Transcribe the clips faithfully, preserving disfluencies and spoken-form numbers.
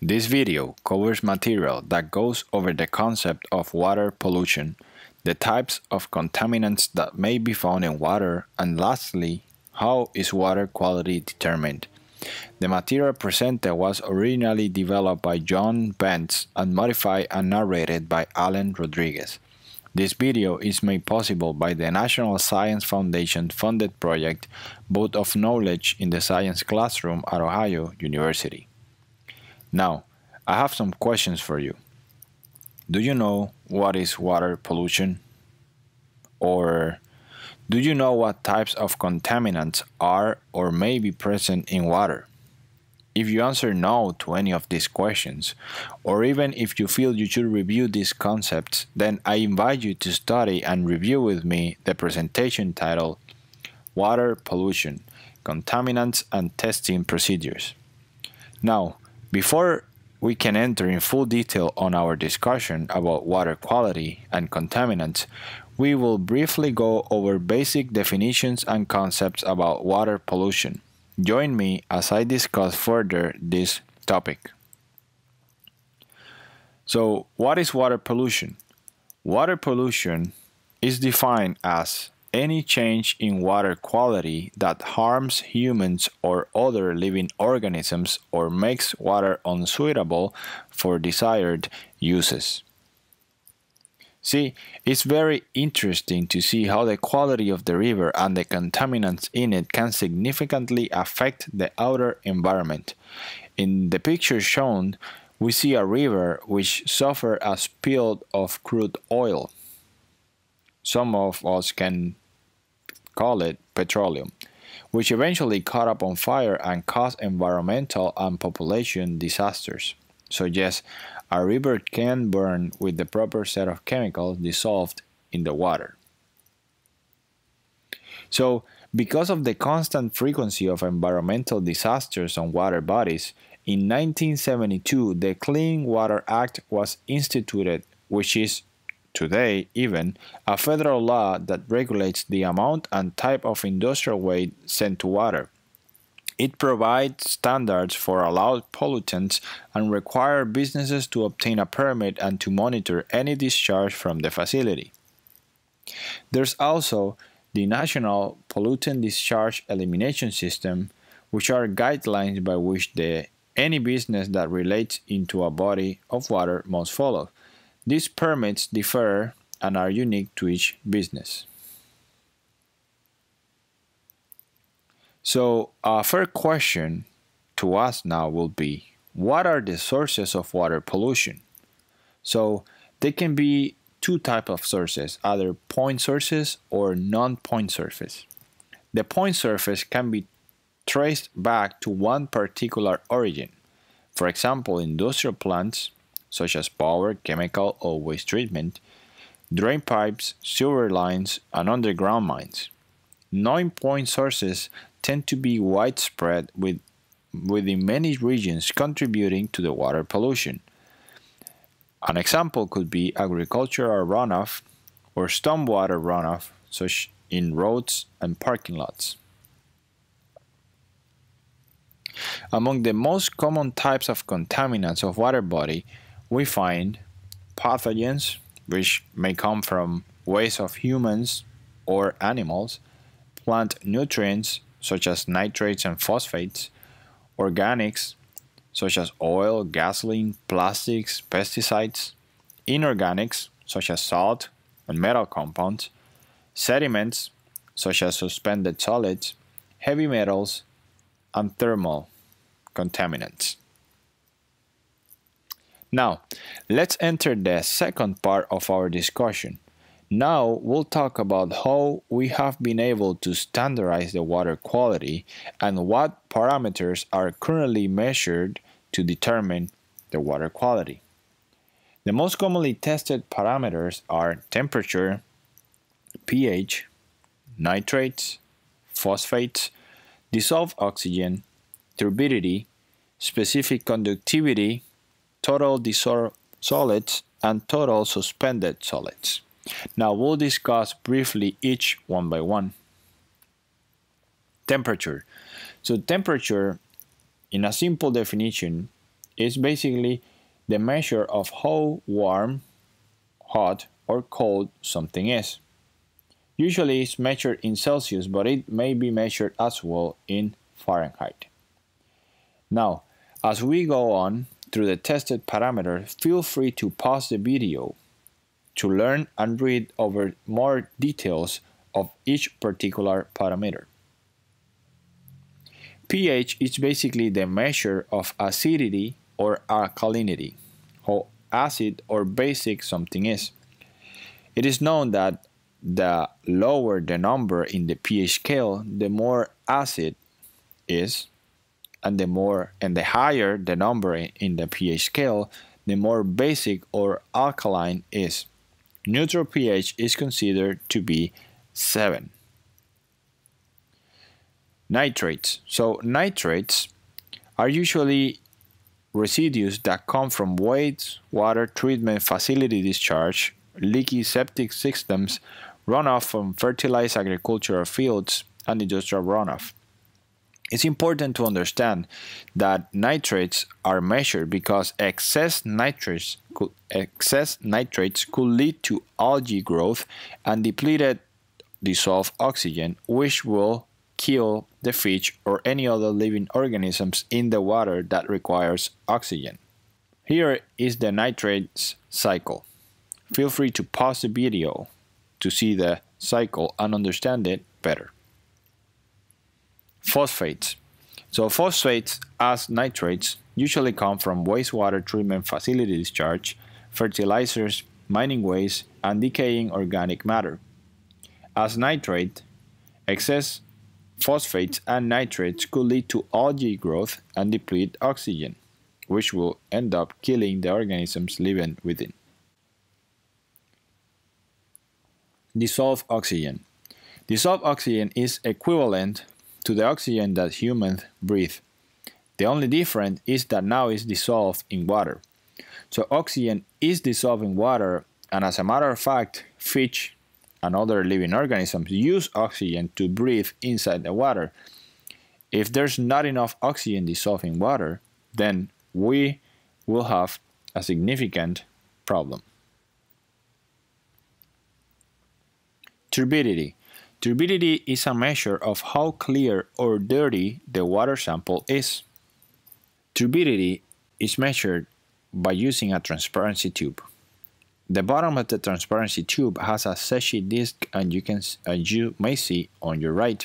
This video covers material that goes over the concept of water pollution, the types of contaminants that may be found in water, and lastly, how is water quality determined? The material presented was originally developed by John Bentz and modified and narrated by Alan Rodriguez. This video is made possible by the National Science Foundation funded project Boat of Knowledge in the Science Classroom at Ohio University. Now, I have some questions for you. Do you know what is water pollution? Or do you know what types of contaminants are or may be present in water? If you answer no to any of these questions, or even if you feel you should review these concepts, then I invite you to study and review with me the presentation titled Water Pollution, Contaminants and Testing Procedures. Now, before we can enter in full detail on our discussion about water quality and contaminants, we will briefly go over basic definitions and concepts about water pollution. Join me as I discuss further this topic. So, what is water pollution? Water pollution is defined as any change in water quality that harms humans or other living organisms or makes water unsuitable for desired uses. See, it's very interesting to see how the quality of the river and the contaminants in it can significantly affect the outer environment. In the picture shown, we see a river which suffered a spill of crude oil. Some of us can call it petroleum, which eventually caught up on fire and caused environmental and population disasters. So yes, a river can burn with the proper set of chemicals dissolved in the water. So, because of the constant frequency of environmental disasters on water bodies, in nineteen seventy-two the Clean Water Act was instituted, which is, today even, a federal law that regulates the amount and type of industrial waste sent to water. It provides standards for allowed pollutants and requires businesses to obtain a permit and to monitor any discharge from the facility. There's also the National Pollutant Discharge Elimination System, which are guidelines by which the, any business that relates into a body of water must follow. These permits differ and are unique to each business. So, a fair question to us now will be, what are the sources of water pollution? So, there can be two types of sources, either point sources or non-point sources. The point source can be traced back to one particular origin. For example, industrial plants, such as power, chemical, or waste treatment, drain pipes, sewer lines, and underground mines. Non-point sources tend to be widespread with, within many regions, contributing to the water pollution. An example could be agricultural runoff or stormwater runoff, such in roads and parking lots. Among the most common types of contaminants of water body, we find pathogens, which may come from waste of humans or animals, plant nutrients, such as nitrates and phosphates, organics, such as oil, gasoline, plastics, pesticides, inorganics, such as salt and metal compounds, sediments, such as suspended solids, heavy metals, and thermal contaminants. Now, let's enter the second part of our discussion. Now we'll talk about how we have been able to standardize the water quality and what parameters are currently measured to determine the water quality. The most commonly tested parameters are temperature, pH, nitrates, phosphates, dissolved oxygen, turbidity, specific conductivity, total dissolved solids, and total suspended solids. Now we'll discuss briefly each one by one. Temperature. So temperature, in a simple definition, is basically the measure of how warm, hot, or cold something is. Usually it's measured in Celsius, but it may be measured as well in Fahrenheit. Now, as we go on through the tested parameters, feel free to pause the video to learn and read over more details of each particular parameter. pH is basically the measure of acidity or alkalinity, how acid or basic something is. It is known that the lower the number in the pH scale, the more acid is, and the more and the higher the number in the pH scale, the more basic or alkaline is. Neutral pH is considered to be seven. Nitrates. So nitrates are usually residues that come from wastewater treatment facility discharge, leaky septic systems, runoff from fertilized agricultural fields, and industrial runoff. It's important to understand that nitrates are measured because excess nitrates could, excess nitrates could lead to algae growth and depleted dissolved oxygen, which will kill the fish or any other living organisms in the water that requires oxygen. Here is the nitrates cycle. Feel free to pause the video to see the cycle and understand it better. Phosphates. So phosphates, as nitrates, usually come from wastewater treatment facility discharge, fertilizers, mining waste, and decaying organic matter. As nitrate, excess phosphates and nitrates could lead to algae growth and deplete oxygen, which will end up killing the organisms living within. Dissolved oxygen. Dissolved oxygen is equivalent to the oxygen that humans breathe. The only difference is that now it's dissolved in water. So oxygen is dissolved in water, and as a matter of fact, fish and other living organisms use oxygen to breathe inside the water. If there's not enough oxygen dissolved in water, then we will have a significant problem. Turbidity. Turbidity is a measure of how clear or dirty the water sample is. Turbidity is measured by using a transparency tube. The bottom of the transparency tube has a sachet disc, and you can, as you may see on your right.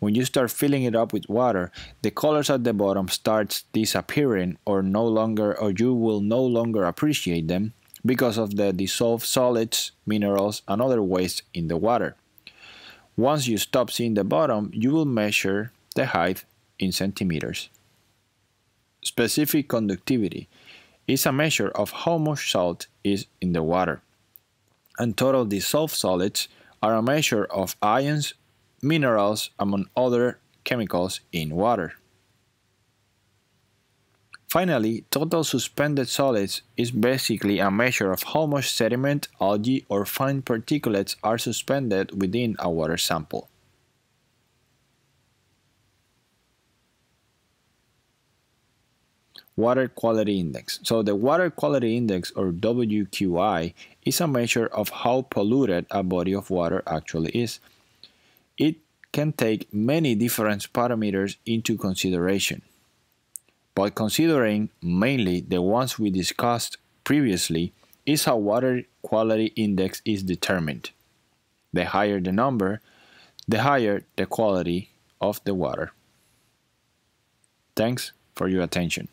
When you start filling it up with water, the colors at the bottom starts disappearing, or no longer, or you will no longer appreciate them because of the dissolved solids, minerals, and other waste in the water. Once you stop seeing the bottom, you will measure the height in centimeters. Specific conductivity is a measure of how much salt is in the water. And total dissolved solids are a measure of ions, minerals, among other chemicals in water. Finally, total suspended solids is basically a measure of how much sediment, algae, or fine particulates are suspended within a water sample. Water Quality Index. So the Water Quality Index, or W Q I, is a measure of how polluted a body of water actually is. It can take many different parameters into consideration, but considering mainly the ones we discussed previously is how Water Quality Index is determined. The higher the number, the higher the quality of the water. Thanks for your attention.